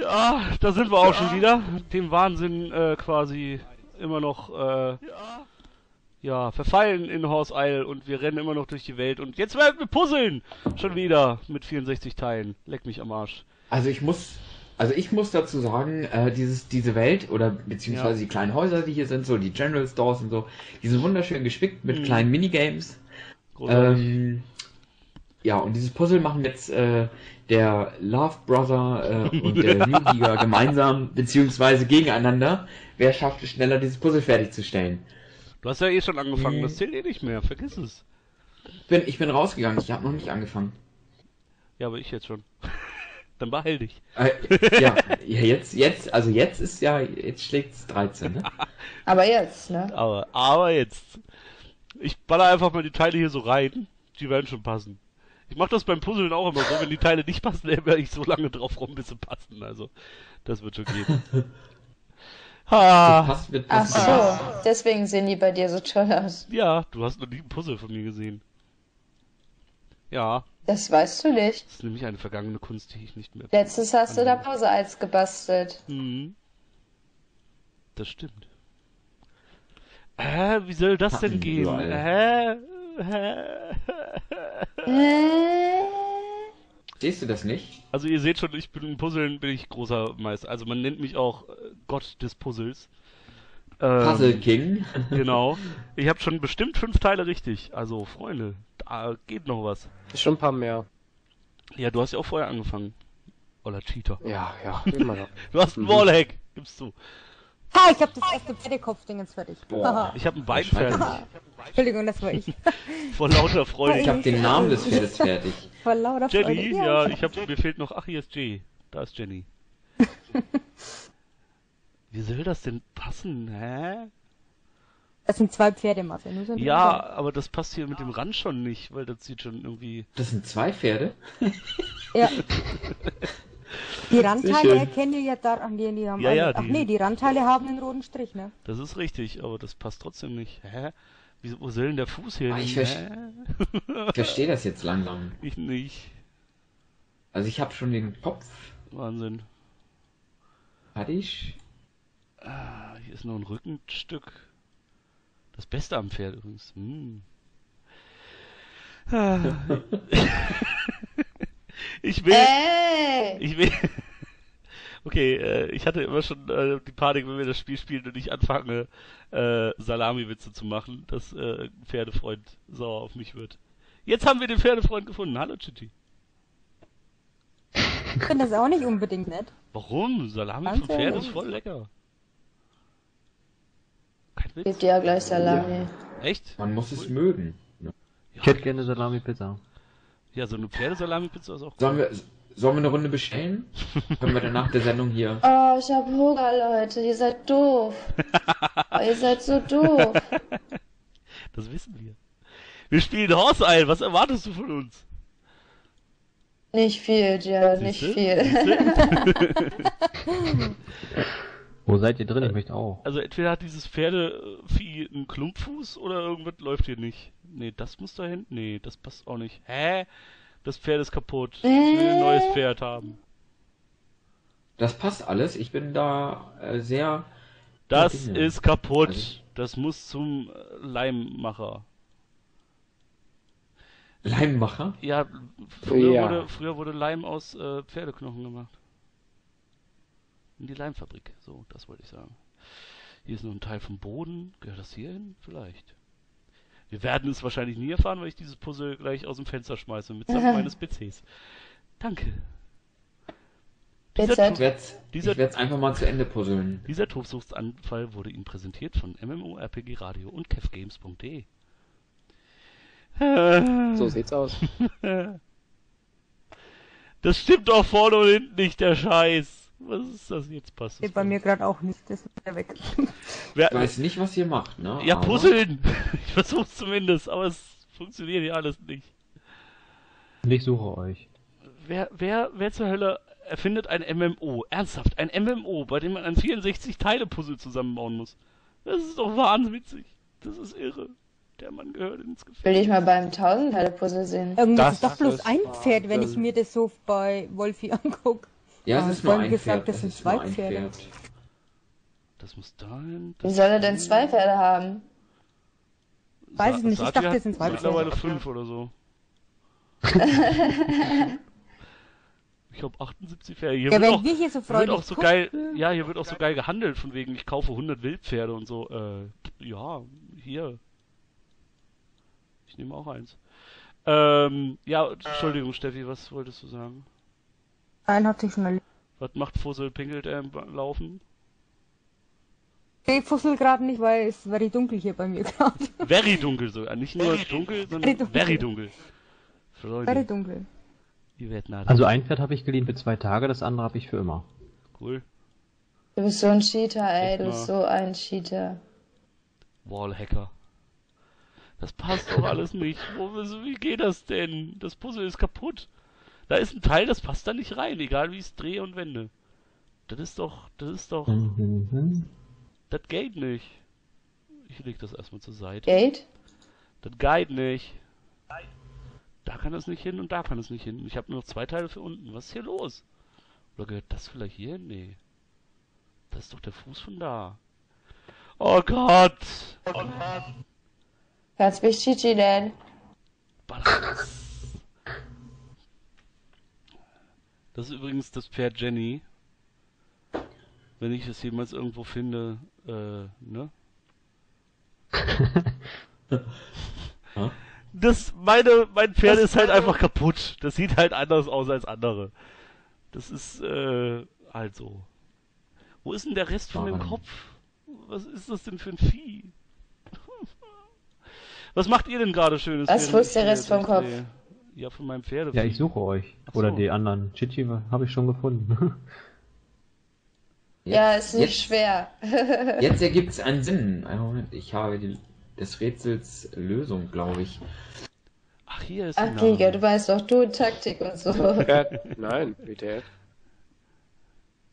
Ja, da sind wir auch schon wieder. Dem Wahnsinn quasi immer noch ja, verfallen in Horse Isle und wir rennen immer noch durch die Welt. Und jetzt werden wir puzzeln! Schon wieder mit 64 Teilen. Leck mich am Arsch. Also ich muss dazu sagen, diese Welt oder beziehungsweise die kleinen Häuser, die hier sind, so die General Stores und so, die sind wunderschön gespickt mit kleinen Minigames. Ja, und dieses Puzzle machen jetzt der Love Brother und der New gemeinsam, beziehungsweise gegeneinander. Wer schafft es schneller, dieses Puzzle fertigzustellen? Du hast ja eh schon angefangen, das zählt eh nicht mehr, vergiss es. Ich bin rausgegangen, ich habe noch nicht angefangen. Ja, aber ich jetzt schon. Dann behält dich. Ja, jetzt schlägt's 13, ne? Aber jetzt, ne? Aber jetzt. Ich baller einfach mal die Teile hier so rein, die werden schon passen. Ich mache das beim Puzzeln auch immer so, wenn die Teile nicht passen, dann ich so lange drauf rum, bis sie passen. Also, das wird schon gehen. Ach so, deswegen sehen die bei dir so toll aus. Ja, du hast noch nie ein Puzzle von mir gesehen. Ja. Das weißt du nicht. Das ist nämlich eine vergangene Kunst, die ich nicht mehr... Letztes hast du da Pause als gebastelt. Mhm. Das stimmt. Wie soll das denn gehen? Siehst du das nicht? Also ihr seht schon, ich bin im Puzzeln, bin ich großer Meister. Also man nennt mich auch Gott des Puzzles. Puzzle King. Genau. Ich habe schon bestimmt 5 Teile richtig. Also Freunde, da geht noch was. Ist schon ein paar mehr. Ja, du hast ja auch vorher angefangen. Oller Cheater. Ja, immer noch. Du hast einen Wallhack, gibst du. Ha, ich hab das erste Pferdekopfding jetzt fertig. Boah. Ich hab ein Bein fertig. Entschuldigung, das war ich. Vor lauter Freude. Ich hab den Namen des Pferdes fertig. Vor lauter Freude. Jenny, ja, mir fehlt noch, ach, hier ist Jay. Da ist Jenny. Wie soll das denn passen, hä? Das sind 2 Pferde, Martin. Ja, aber das passt hier mit dem Rand schon nicht, weil das sieht schon irgendwie... Das sind 2 Pferde? Ja. Die Randteile erkennen wir ja daran, die haben... die Randteile haben einen roten Strich, ne? Das ist richtig, aber das passt trotzdem nicht. Hä? Wo soll denn der Fuß hin? Ich verstehe das jetzt langsam. Ich nicht. Also ich habe schon den Kopf. Wahnsinn. Hatte ich? Hier ist noch ein Rückenstück. Das Beste am Pferd übrigens. Ich will... Okay, ich hatte immer schon die Panik, wenn wir das Spiel spielen und ich anfange, Salami-Witze zu machen, dass ein Pferdefreund sauer auf mich wird. Jetzt haben wir den Pferdefreund gefunden. Hallo, Chichi. Ich finde das auch nicht unbedingt nett. Warum? Salami vom Pferd ist voll lecker. Kein Witz. Gebt ihr ja gleich Salami. Ja. Echt? Man muss es mögen. Ja. Ich hätte gerne Salami-Pizza. Ja, so eine Pferdesalami-Pizza ist auch cool. Sollen wir eine Runde bestellen? Können wir dann nach der Sendung hier... Oh, ich hab Hunger, Leute. Ihr seid doof. Ihr seid so doof. Das wissen wir. Wir spielen Horse Isle. Was erwartest du von uns? Nicht viel, Jan. Nicht viel. Wo seid ihr drin? Ich möchte auch. Also entweder hat dieses Pferdevieh einen Klumpfuß oder irgendwas läuft hier nicht. Nee, das muss da hinten. Nee, das passt auch nicht. Hä? Das Pferd ist kaputt. Ich will ein neues Pferd haben. Das passt alles. Ich bin da sehr... Das ist kaputt. Also das muss zum Leimmacher. Leimmacher? Ja, früher wurde Leim aus Pferdeknochen gemacht. In die Leimfabrik. So, das wollte ich sagen. Hier ist noch ein Teil vom Boden. Gehört das hier hin? Vielleicht. Wir werden es wahrscheinlich nie erfahren, weil ich dieses Puzzle gleich aus dem Fenster schmeiße mitsamt meines PCs. Danke. Ich werde es einfach mal zu Ende puzzeln. Dieser Tobsuchtsanfall wurde Ihnen präsentiert von MMORPG Radio und KevGames.de. So sieht's aus. Das stimmt doch vorne und hinten nicht, der Scheiß. Was ist das jetzt passiert? Geht bei mir gerade auch nicht, das ist wieder weg. Ich weiß nicht, was ihr macht, ne? Ja, aber... puzzeln! Ich versuch's zumindest, aber es funktioniert ja alles nicht. Ich suche euch. Wer zur Hölle erfindet ein MMO? Ernsthaft, ein MMO, bei dem man ein 64-Teile-Puzzle zusammenbauen muss. Das ist doch wahnwitzig. Das ist irre. Der Mann gehört ins Gefängnis. Will ich mal beim 1000-Teile-Puzzle sehen. Das ist doch bloß ein Pferd, wenn ich mir das so bei Wolfi angucke. Ja, es ist nur ein Pferd. Das sind zwei Pferde. Das muss da hin. Wie soll er denn zwei Pferde haben? Weiß ich nicht, ich dachte, es sind zwei Pferde. Mittlerweile 5 oder so. Ich glaube 78 Pferde. Hier ja, wird, wenn auch, wir hier so wird auch so gucken, geil, ja, hier wird auch so geil gehandelt, von wegen ich kaufe 100 Wildpferde und so. Ja, hier. Ich nehme auch eins. Ja, Entschuldigung, Steffi, was wolltest du sagen? Nein, hat sich schon erledigt. Was macht Fussel? Pinkelt er im Laufen? Nee, Fussel gerade nicht, weil es very dunkel hier bei mir gerade. Very dunkel sogar. Nicht nur dunkel, sondern very dunkel. Very dunkel. Also ein Pferd habe ich geliehen für 2 Tage, das andere habe ich für immer. Cool. Du bist so ein Cheater, ey. Du bist so ein Cheater. Wallhacker. Das passt doch alles nicht. Wie geht das denn? Das Puzzle ist kaputt. Da ist ein Teil, das passt da nicht rein, egal wie ich es drehe und wende. Das ist doch... Das geht nicht. Ich leg das erstmal zur Seite. Geht? Das geht nicht. Da kann es nicht hin und da kann es nicht hin. Ich habe nur noch 2 Teile für unten. Was ist hier los? Oder gehört das vielleicht hier hin? Nee. Das ist doch der Fuß von da. Oh Gott! Oh Gott! Lass mich Chichi nennen. Das ist übrigens das Pferd Jenny. Wenn ich es jemals irgendwo finde, ne? Das, mein Pferd ist halt einfach kaputt. Das sieht halt anders aus als andere. Das ist, halt so. Wo ist denn der Rest von dem Kopf? Was ist das denn für ein Vieh? Was macht ihr denn gerade Schönes? Was ist der Rest vom Kopf? Ja, von meinem Pferd. Ja, ich suche euch. Achso. Oder die anderen. Chichi habe ich schon gefunden. Ja, ist nicht schwer. Jetzt ergibt es einen Sinn. Einen Moment, ich habe des Rätsels Lösung, glaube ich. Ach, hier ist. Ach, Giga, du weißt doch, du Taktik und so. Nein, bitte.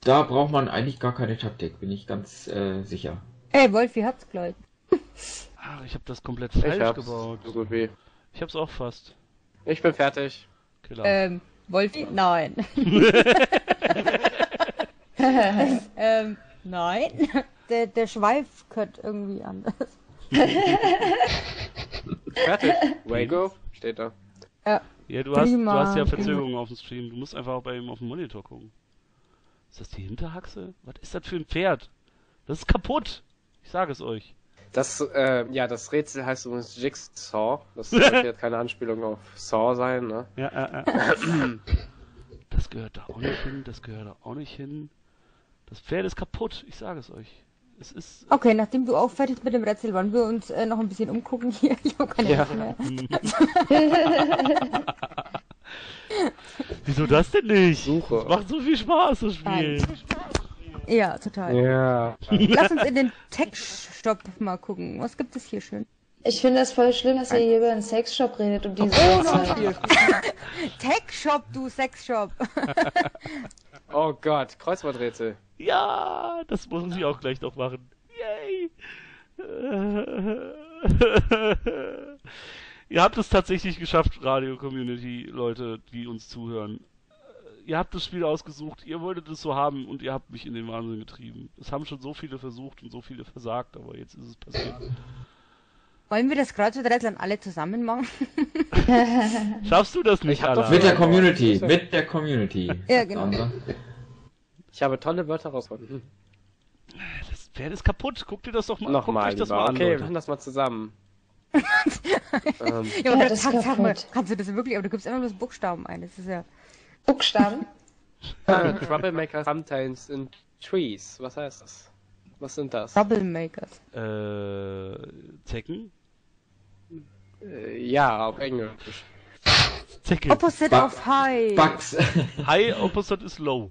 Da braucht man eigentlich gar keine Taktik, bin ich ganz sicher. Ey, Wolfi hat's gleich. Ach, ich habe das komplett falsch gebaut. Ich hab's auch fast. Ich bin fertig. Killer. Wolfi? Nein. Nein. Der Schweif gehört irgendwie anders. Fertig. Wago? Steht da. Ja, du hast ja Verzögerungen auf dem Stream. Du musst einfach bei ihm auf dem Monitor gucken. Ist das die Hinterhaxe? Was ist das für ein Pferd? Das ist kaputt. Ich sage es euch. Das Rätsel heißt übrigens Jigsaw. Das wird keine Anspielung auf Saw sein, ne? Ja. Das gehört da auch nicht hin, das gehört da auch nicht hin. Das Pferd ist kaputt, ich sage es euch. Es ist... Okay, nachdem du auch fertig bist mit dem Rätsel, wollen wir uns noch ein bisschen umgucken hier. Ich habe keine Ahnung mehr. Wieso das denn nicht? Suche. Das macht so viel Spaß, das Spiel. Nein. Ja, total. Ja. Lass uns in den Textshop mal gucken. Was gibt es hier schön? Ich finde das voll schlimm, dass ihr hier über einen Sexshop redet und diese Textshop, du Sexshop. Oh Gott, Kreuzworträtsel. Ja, das muss ich auch gleich noch machen. Yay. Ihr habt es tatsächlich geschafft, Radio-Community, Leute, die uns zuhören. Ihr habt das Spiel ausgesucht, ihr wolltet es so haben und ihr habt mich in den Wahnsinn getrieben. Es haben schon so viele versucht und so viele versagt, aber jetzt ist es passiert. Wollen wir das Kreuzworträtsel dann alle zusammen machen? Schaffst du das nicht, Alter? Mit der Community. Ja, genau. Ich habe tolle Wörter rausgefunden. Das Pferd ist kaputt, guck dir das doch mal an. Okay, wir machen das mal zusammen. Ja, das ist kaputt. Kannst du das wirklich, aber du gibst immer bloß Buchstaben ein, das ist ja... Buchstaben? Troublemakers sometimes in trees. Was heißt das? Was sind das? Troublemakers. Zecken? Ja, auf Englisch. Zecken. Opposite of high. Bugs. High, opposite is low.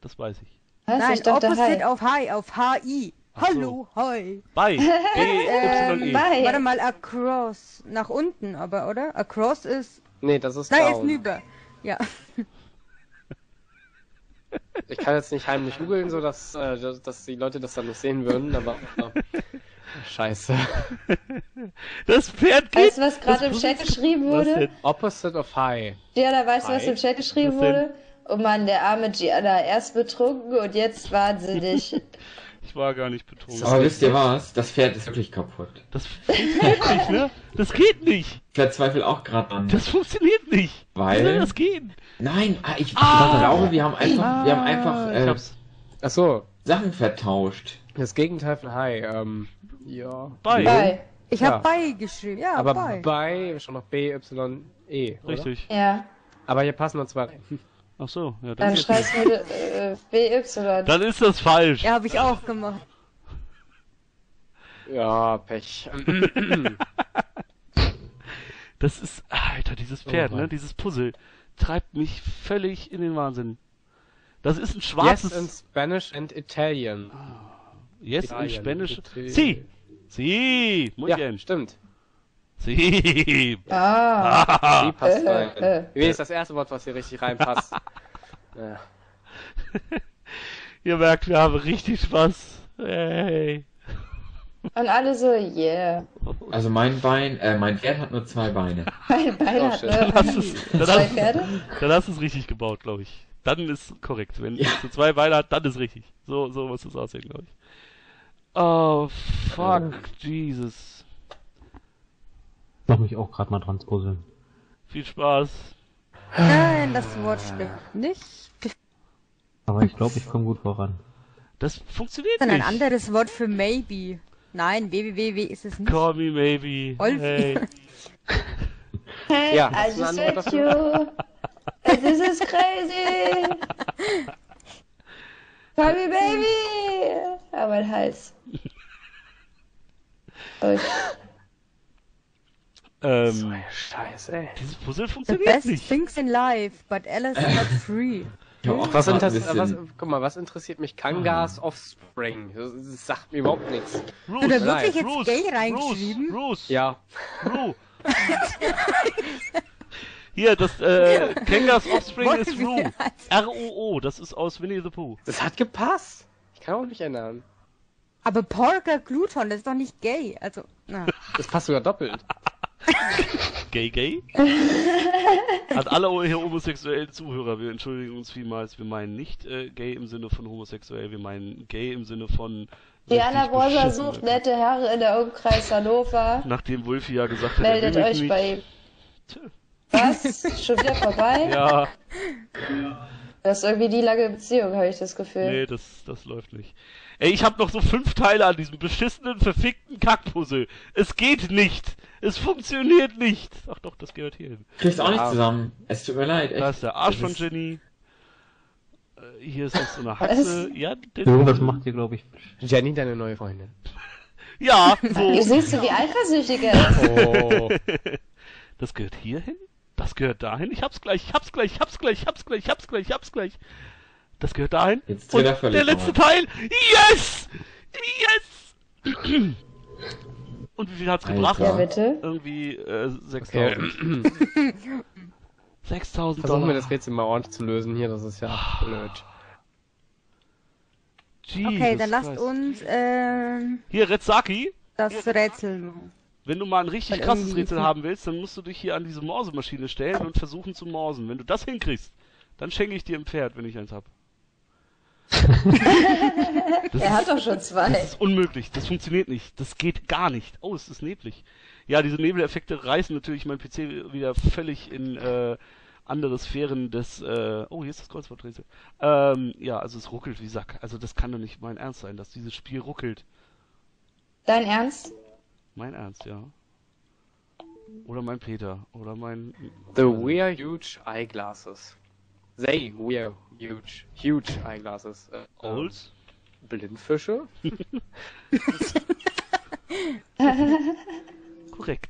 Das weiß ich. Nein, opposite of high, auf H-I. Hallo, hi. Bye. Warte mal, across. Nach unten aber, oder? Across ist... Nee, das ist down. Nein, ist nüber. Ja. Ich kann jetzt nicht heimlich googeln, so dass die Leute das dann nicht sehen würden, aber... Scheiße. Das Pferd geht... Weißt du, was gerade im Chat geschrieben wurde? Opposite of high. Ja, da weißt du, was im Chat geschrieben wurde? Oh Mann, der arme Gianna, erst betrunken und jetzt wahnsinnig. Ich war gar nicht betrunken. Aber wisst ihr was? Das Pferd ist wirklich kaputt. Das funktioniert nicht, ne? Das geht nicht. Ich verzweifle auch gerade an. Das funktioniert nicht. Weil? Wie soll das gehen? Nein, ich glaube, wir haben einfach ach so, Sachen vertauscht. Das Gegenteil von Hi. Ja. Bei. Ich habe bei geschrieben. Ja, aber bei ist schon noch BYE. Richtig. Oder? Ja. Aber hier passen nur zwei rein. Ach so, ja, dann schreibst du BY. Dann ist das falsch. Ja, habe ich auch gemacht. Ja, Pech. Das ist, Alter, dieses Pferd, ne? Dieses Puzzle treibt mich völlig in den Wahnsinn. Das ist ein schwarzes... Yes in Spanish and Italian. Yes Italien, in Spanish... Si! Si! Muy bien. Ja, stimmt. Sie. Ah. Sie passt rein. Wie ist das erste Wort, was hier richtig reinpasst? Ja. Ihr merkt, wir haben richtig Spaß. Hey. Und alle so, yeah. Also mein Pferd hat nur zwei Beine. Mein Bein hat zwei Pferde? Dann hast du es richtig gebaut, glaube ich. Dann ist es korrekt. Wenn es so zwei Beine hat, dann ist es richtig. So muss es aussehen, glaube ich. Oh, fuck, Jesus. Ich mach mich auch gerade mal dran zu puzzeln. Viel Spaß. Nein, das Wort stimmt nicht. Aber ich glaube, ich komme gut voran. Das funktioniert nicht. Ein anderes Wort für maybe. Nein, www ist es nicht. Call me maybe. Olf. Hey. Hey, ja. I just met you. This is crazy. Call me baby. Aber mein Hals. Okay. So eine Scheiße, ey. Dieses Puzzle funktioniert nicht. The best things in life, but Alice is not free. Guck mal, was interessiert mich? Kangas Offspring. Das sagt mir überhaupt nichts. Bruce, du da wirklich jetzt Bruce, gay reingeschrieben? Bruce. Ja. Bruce. Hier, das Kangas Offspring ist Roo. R-O-O, das ist aus Winnie the Pooh. Das hat gepasst. Ich kann auch nicht ändern. Aber Porker Gluton, das ist doch nicht gay. Also, na. Das passt sogar doppelt. Gay, gay? An alle homosexuellen Zuhörer, wir entschuldigen uns vielmals, wir meinen nicht gay im Sinne von homosexuell, wir meinen gay im Sinne von... Diana Brosa sucht nette Haare in der Umkreis Hannover. Nachdem Wulfi ja gesagt hat... Meldet euch bei ihm. Was? Schon wieder vorbei? Ja. Das ist irgendwie die lange Beziehung, habe ich das Gefühl. Nee, das läuft nicht. Ey, ich habe noch so 5 Teile an diesem beschissenen, verfickten Kackpuzzle. Es geht nicht! Es funktioniert nicht! Ach doch, das gehört hier hin. Kriegst auch nicht zusammen. Es tut mir leid, echt. Da ist der Arsch von Jenny. Hier ist noch so eine Haxe. Ja, das macht ihr, glaube ich. Jenny, deine neue Freundin. Ja, so. Du siehst so, wie eifersüchtig er ist. Das gehört hier hin? Das gehört dahin? Ich hab's gleich, ich hab's gleich, ich hab's gleich, ich hab's gleich, ich hab's gleich, ich hab's gleich. Das gehört dahin. Jetzt und der letzte Teil. Yes! Yes! Und wie viel hat's gebracht? Ja, bitte. Irgendwie 6.000. Okay. 6.000 Dollar. Versuchen wir das Rätsel mal ordentlich zu lösen hier, das ist ja blöd. Jesus okay, dann lasst uns hier, Retzaki. Das Rätsel. Wenn du mal ein richtig krasses Rätsel haben willst, dann musst du dich hier an diese Morsemaschine stellen und versuchen zu morsen. Wenn du das hinkriegst, dann schenke ich dir ein Pferd, wenn ich eins habe. Er hat doch schon zwei. Das ist unmöglich, das funktioniert nicht, das geht gar nicht. Oh, es ist neblig. Ja, diese Nebeleffekte reißen natürlich mein PC wieder völlig in andere Sphären des... oh, hier ist das Kreuzworträtsel. Ja, also es ruckelt wie Sack. Also das kann doch nicht mein Ernst sein, dass dieses Spiel ruckelt. Dein Ernst? Mein Ernst, ja. Oder mein Peter, oder mein... The wear huge eyeglasses. They wear huge eyeglasses. Olds? Blindfische? Korrekt.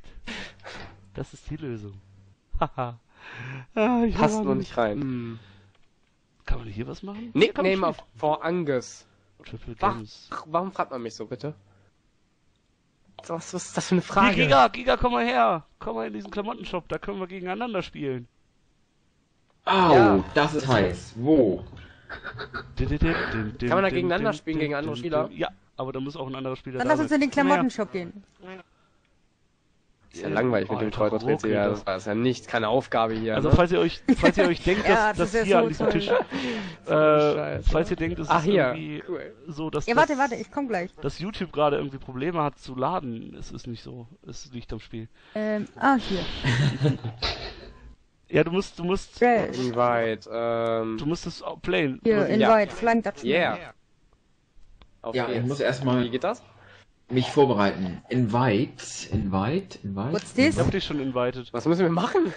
Das ist die Lösung. Haha. Passt noch nicht rein. Hm. Kann man hier was machen? Nickname of for Angus. Triple Games. Warum fragt man mich so, bitte? Was ist das für eine Frage? Hey, Giga, komm mal her. Komm mal in diesen Klamottenshop, da können wir gegeneinander spielen. Au, ja, das ist heiß. Wo? Kann man da gegeneinander spielen, gegen andere Spieler? Ja, aber da muss auch ein anderer Spieler sein. Dann lass uns in den Klamottenshop gehen. Ist ja langweilig mit dem Treutor-Rätsel. Ja, das war ja nichts, keine Aufgabe hier. Also, ne? falls ihr euch denkt, dass das hier so an diesem Tisch. Falls ihr denkt, es ist irgendwie so, dass. Ja, warte, ich komm gleich. Dass YouTube gerade irgendwie Probleme hat zu laden, es ist nicht so. Es liegt am Spiel. Hier. Ja, du musst. Invite, Du musst es playen. Hier, invite, flank dazu. Yeah. Ja, ich muss erstmal. Wie geht das? Mich vorbereiten. Invite. What's this? Ich hab dich schon invited. Was müssen wir machen?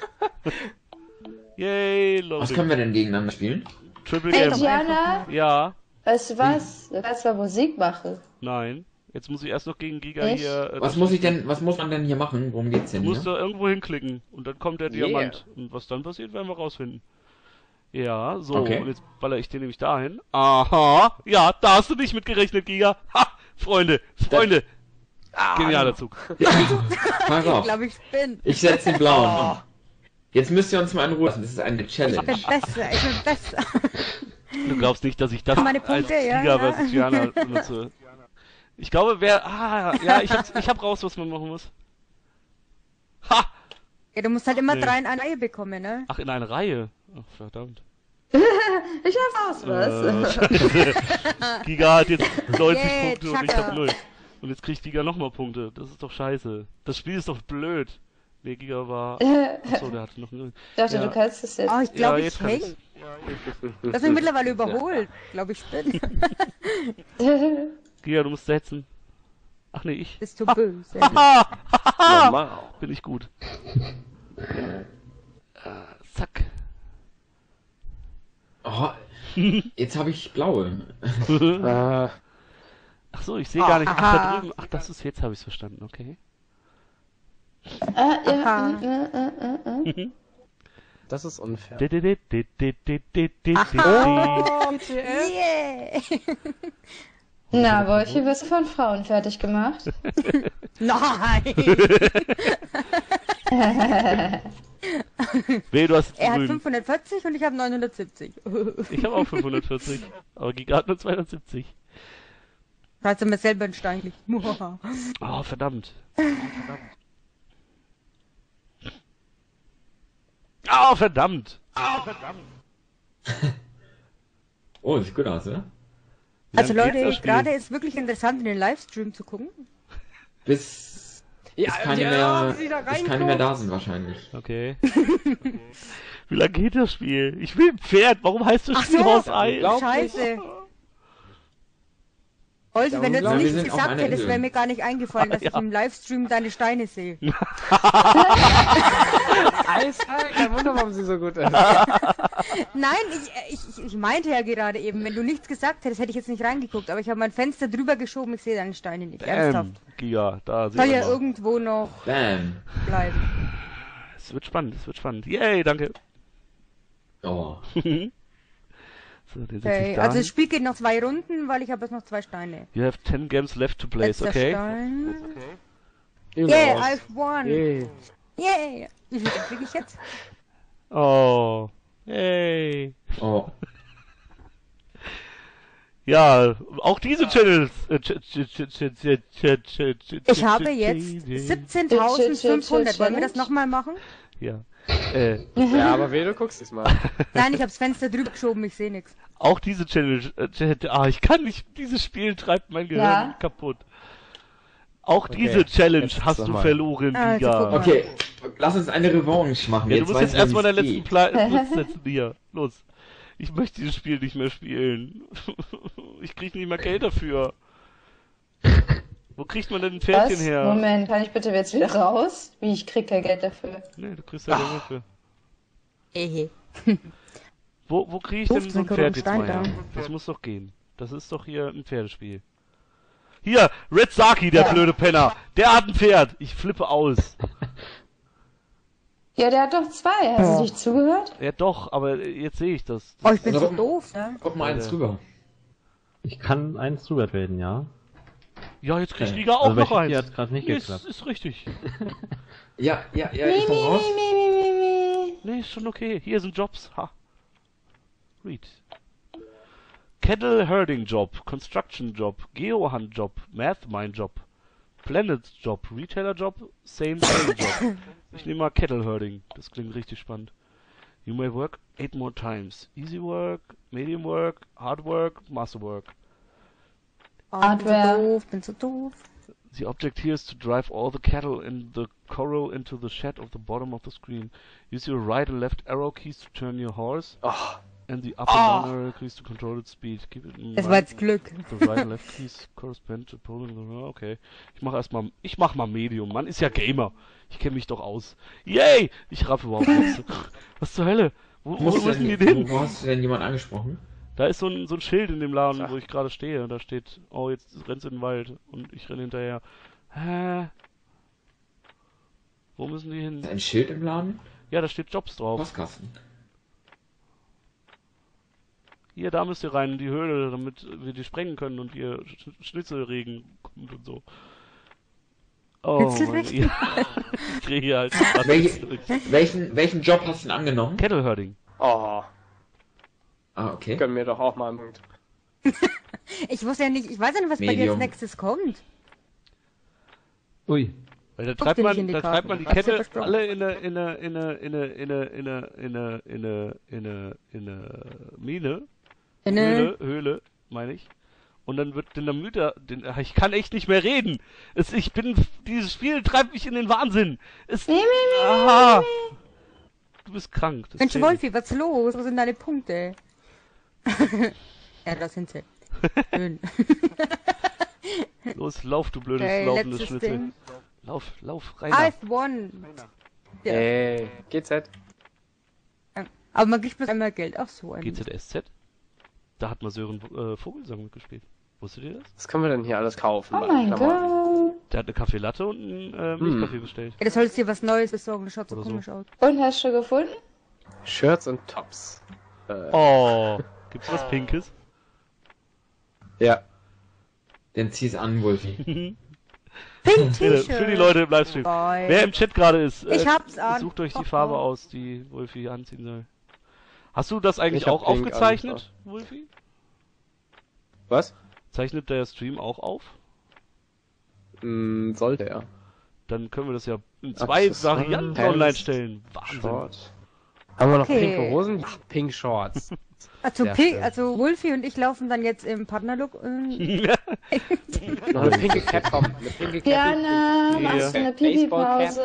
Yay, Leute. Was können wir denn gegeneinander spielen? Triple Game. Hey, Diana? Ja? Weißt du was? Dass wir Musik machen. Nein. Jetzt muss ich erst noch gegen Giga hier... was muss man denn hier machen? Worum geht's denn hier? Du musst da irgendwo hinklicken. Und dann kommt der Diamant. Und was dann passiert, werden wir rausfinden. Ja, so. Okay. Und jetzt baller ich den nämlich dahin. Aha. Ja, da hast du nicht mitgerechnet, Giga. Ha! Freunde! Genialer Zug. Ja. Pass auf. Ich glaube, ich spinne. Ich setze den blauen. Oh. Jetzt müsst ihr uns mal in Ruhe lassen. Das ist eine Challenge. Ich bin besser. Du glaubst nicht, dass ich das meine Punkte, als Giga versus Diana benutze. Ich glaube, ich hab raus, was man machen muss. Ha! Ja, du musst halt immer drei in eine Reihe bekommen, ne? Ach, in eine Reihe? Ach, verdammt. Ich hab raus, was? Giga hat jetzt 90 Punkte und ich hab 0. Und jetzt kriegt Giga nochmal Punkte. Das ist doch scheiße. Das Spiel ist doch blöd. Nee, Giga war... Achso, der hatte noch 0. Ich dachte, du kannst das jetzt. Oh, ich glaube, ich hänge. Das wird mittlerweile überholt. Ich glaube, ich bin. Giga, du musst setzen. Ach nee, ich. Bist du böse. Bin ich gut. Zack. Oh, jetzt habe ich blaue. Ach so, ich sehe gar nicht. Ach, da drüben. Ach, das ist jetzt habe ich es verstanden. Okay. Das ist unfair. Na, Wolfi, wirst du von Frauen fertig gemacht? Nein! Nee, du hast er hat 540 und ich habe 970. Ich habe auch 540, aber Giga hat nur 270. Hast du mir selber einen Stein gelegt. Oh, verdammt. Oh, verdammt. Oh, verdammt. Oh, sieht gut aus, oder? Also Leute, gerade ist wirklich interessant, in den Livestream zu gucken. Bis keine mehr da sind wahrscheinlich. Okay. Wie lange geht das Spiel? Ich will ein Pferd. Warum heißt das Spiel Horse Isle? Scheiße. Olsi, wenn du jetzt nichts gesagt hättest, wäre mir gar nicht eingefallen, dass ich im Livestream deine Steine sehe. Kein Wunder, warum sie so gut ist. Nein, ich meinte ja gerade eben, wenn du nichts gesagt hättest, hätte ich jetzt nicht reingeguckt, aber ich habe mein Fenster drüber geschoben, ich sehe deine Steine nicht. Bam, ernsthaft. Giga, da soll ja irgendwo noch bleiben. Es wird spannend. Yay, danke. Oh. So, okay, also das Spiel geht noch 2 Runden, weil ich habe jetzt noch 2 Steine. You have 10 games left to play, okay? Stein. Okay. Yeah, I've won. Yeah. Yay! Wie viel krieg ich jetzt? Oh. Yay. Oh. Ja, auch diese Channels. Ich habe jetzt 17.500. Wollen wir das nochmal machen? Ja. Ja, aber weh, du guckst es mal. Nein, ich hab's Fenster drüber geschoben, ich sehe nichts. Auch diese Challenge. Ich kann nicht. Dieses Spiel treibt mein Gehirn kaputt. Auch diese Challenge hast du verloren, Giga. Okay, lass uns eine Revanche machen. Ja, du musst jetzt erstmal deinen letzten Platz setzen, Giga. Los. Ich möchte dieses Spiel nicht mehr spielen. Ich krieg nicht mehr Geld dafür. Wo kriegt man denn ein Pferdchen her? Moment, kann ich bitte jetzt wieder raus? Wie, ich krieg kein Geld dafür. Nee, du kriegst ja kein Geld dafür. Wo krieg ich denn so ein Pferd jetzt mal her? Das muss doch gehen. Das ist doch hier ein Pferdespiel. Hier, Red Saki, der blöde Penner. Der hat ein Pferd. Ich flippe aus. Ja, der hat doch 2. Hast du nicht zugehört? Ja, doch, aber jetzt sehe ich das. Oh, ich bin so doof, ne? Guck mal eins drüber. Ich kann eins drüber traden, ja? Ja, jetzt kriegt Giga auch noch eins. Hat grad nicht geklappt. Ist richtig. Ja, ich komm raus. Nee, ist schon okay. Hier sind Jobs. Ha. Read. Cattle Herding Job, Construction Job, Geohand Job, Math Mine Job. Planet-Job, Retailer-Job, Same-Job. Ich nehme mal Cattle Herding. Das klingt richtig spannend. You may work 8 more times. Easy work, medium work, hard work, master work. Hardware. Bin so doof. The object here is to drive all the cattle in the corral into the shed at the bottom of the screen. Use your right and left arrow keys to turn your horse. Oh. And the up and down arrow keys to control its speed. Keep it in mind. Es war jetzt Glück. The right and left keys correspond to pulling. Okay. Ich mach mal Medium. Mann, ist ja Gamer. Ich kenne mich doch aus. Yay! Ich raff überhaupt nichts. Was zur Hölle? Wo müssen die hin? Wo hast du denn jemanden angesprochen? Da ist so ein Schild in dem Laden, wo ich gerade stehe. Und da steht, oh, jetzt rennst du in den Wald. Und ich renne hinterher. Hä? Wo müssen die hin? Ist ein Schild im Laden? Ja, da steht Jobs drauf. Postkasten. Hier, da müsst ihr rein in die Höhle, damit wir die sprengen können und ihr Schnitzelregen kommt und so. Oh, Mann, ja. Ich kriege hier halt... Welchen Job hast du denn angenommen? Cattle Herding. Oh. Ah, okay. Können wir doch auch mal einen Punkt. Ich weiß ja nicht, was Medium. Bei dir als nächstes kommt. Ui. Weil da treibt man die Kette alle in eine Höhle, meine ich. Und dann wird Dynamiter... Ich kann echt nicht mehr reden. Dieses Spiel treibt mich in den Wahnsinn. Aha. Du bist krank. Mensch, Wolfi, was ist los? Wo sind deine Punkte? Ja, das sind sie. Schön. Los, lauf, du blödes, laufendes Schnitzel. Lauf, rein. I've won. Ja. Ey, GZ. Aber man kriegt bloß einmal Geld. Ach so. GZSZ? Da hat mal Sören Vogelsang mitgespielt. Wusstet ihr das? Was können wir denn hier alles kaufen? Oh mein Gott. Der hat eine Kaffeelatte und einen Milchkaffee bestellt. Ja, das sollst dir was Neues besorgen. Das schaut so komisch aus. Und hast du schon gefunden? Shirts und Tops. Oh. Gibt's was Pinkes? Ja. Den zieh's an, Wolfi. Pink T-Shirt. Für die Leute im Livestream. Boy. Wer im Chat gerade ist, sucht euch die Farbe aus, die Wolfi anziehen soll. Hast du das eigentlich auch aufgezeichnet, Wolfi? Was? Zeichnet der Stream auch auf? Sollte er. Dann können wir das ja in 2 Varianten online stellen. Wahnsinn. Haben wir noch pinke Hosen? Pink Shorts. Also Wolfi und ich laufen dann jetzt im Partnerlook. Noch eine pinke Cap kommen. Gerne, machst du eine Pipi-Pause?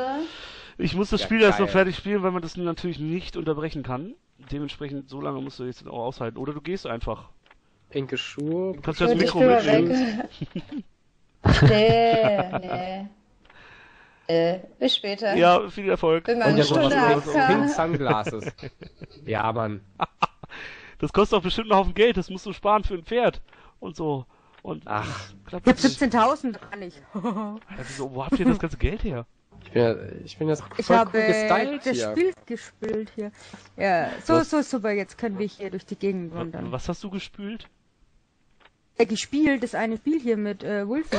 Ich muss das Spiel erst noch fertig spielen, weil man das natürlich nicht unterbrechen kann. Dementsprechend, so lange musst du jetzt auch aushalten. Oder du gehst einfach. Pinke Schuhe. Du kannst ja das Mikro mitnehmen. Nee. Bis später. Ja, viel Erfolg. Bin mal eine Stunde abgefahren. Pink Sunglasses. Ja, Mann. Das kostet doch bestimmt einen Haufen Geld, das musst du sparen für ein Pferd. Und so. Und ach, klappt das. 17.000 gar nicht. Also, wo habt ihr das ganze Geld her? Ich bin jetzt voll cool gestylt hier. Ich habe das Spiel gespült hier. Ja, so super, jetzt können wir hier durch die Gegend wandern. Was hast du gespült? Ja, gespielt, das eine Spiel hier mit Wolfi.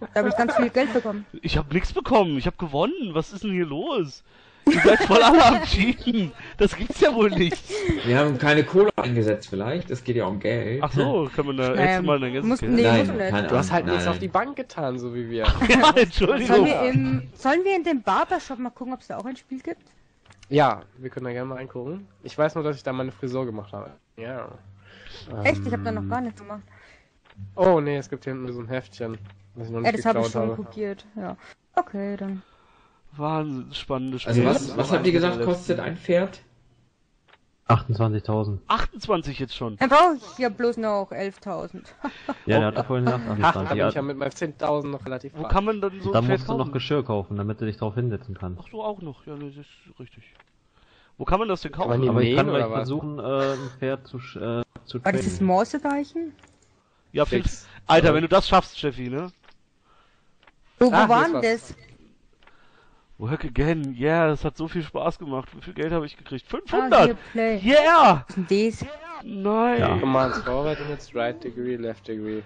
Da habe ich ganz viel Geld bekommen. Ich habe nichts bekommen, ich habe gewonnen. Was ist denn hier los? Ihr seid voll alle am Cheaten. Das gibt's ja wohl nicht. Wir haben keine Kohle eingesetzt vielleicht. Es geht ja um Geld. Ach so, können wir da jetzt mal eine ganze Geld? Nein. Du hast halt nichts auf die Bank getan, so wie wir. Ja, Entschuldigung. Sollen wir in den Barbershop mal gucken, ob es da auch ein Spiel gibt? Ja, wir können da gerne mal reingucken. Ich weiß nur, dass ich da meine Frisur gemacht habe. Ja. Echt? Ich habe da noch gar nichts gemacht. Oh, nee, es gibt hier hinten so ein Heftchen. Was ich noch nicht geklaut habe. Das habe ich schon kopiert. Ja. Okay, dann... Wahnsinn, spannendes Spiel. Also was habt ihr gesagt, kostet ein Pferd? 28.000. 28 jetzt schon? Dann brauche ich ja bloß noch 11.000. Ja, der hat ja vorhin gesagt 28. Ach, da bin ich ja mit meinem 10.000 noch relativ weit. Wo kann man dann so ein Pferd kaufen? Da musst du noch Geschirr kaufen, damit du dich drauf hinsetzen kannst. Ach, du auch noch? Ja, das ist richtig. Wo kann man das denn kaufen? Aber ich kann gleich versuchen, ein Pferd zu trainen. War das das Morsezeichen? Ja, fix. Alter, wenn du das schaffst, Steffi, ne? Wo war das? Work again, yeah, das hat so viel Spaß gemacht. Wie viel Geld habe ich gekriegt? 500! Yeah! Nein! Ja. Commands forward and it's right degree, left degree.